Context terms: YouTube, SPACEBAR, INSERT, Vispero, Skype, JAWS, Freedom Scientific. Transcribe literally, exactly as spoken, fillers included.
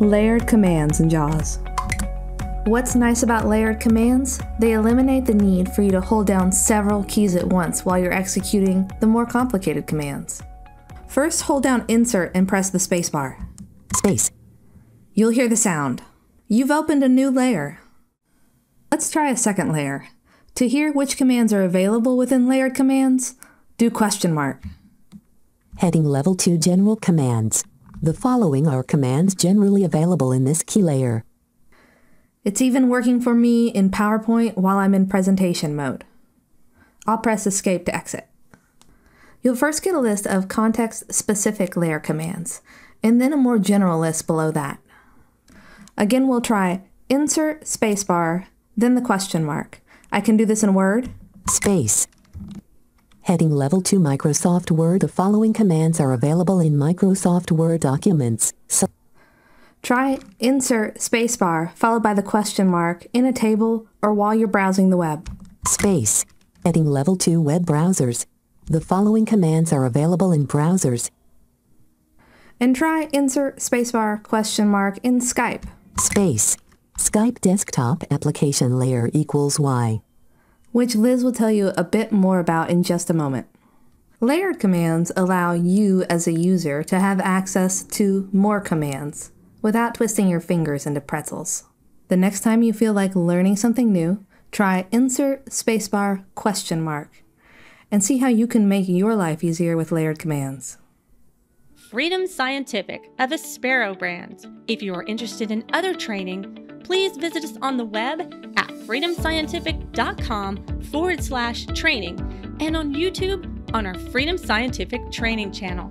Layered commands in JAWS. What's nice about layered commands? They eliminate the need for you to hold down several keys at once while you're executing the more complicated commands. First, hold down Insert and press the spacebar. Space. You'll hear the sound. You've opened a new layer. Let's try a second layer. To hear which commands are available within layered commands, do question mark. Heading Level two General Commands. The following are commands generally available in this key layer. It's even working for me in PowerPoint while I'm in presentation mode. I'll press Escape to exit. You'll first get a list of context-specific layer commands, and then a more general list below that. Again, we'll try Insert, Spacebar, then the question mark. I can do this in Word. Space. Heading Level two Microsoft Word. The following commands are available in Microsoft Word documents. So try Insert Spacebar followed by the question mark in a table or while you're browsing the web. Space. Heading Level two Web Browsers. The following commands are available in browsers. And try Insert Spacebar question mark in Skype. Space. Skype Desktop Application Layer equals Y. Which Liz will tell you a bit more about in just a moment. Layered commands allow you as a user to have access to more commands without twisting your fingers into pretzels. The next time you feel like learning something new, try Insert Spacebar question mark and see how you can make your life easier with layered commands. Freedom Scientific, a Vispero brand. If you are interested in other training, please visit us on the web at freedomscientific.com forward slash training and on YouTube on our Freedom Scientific training channel.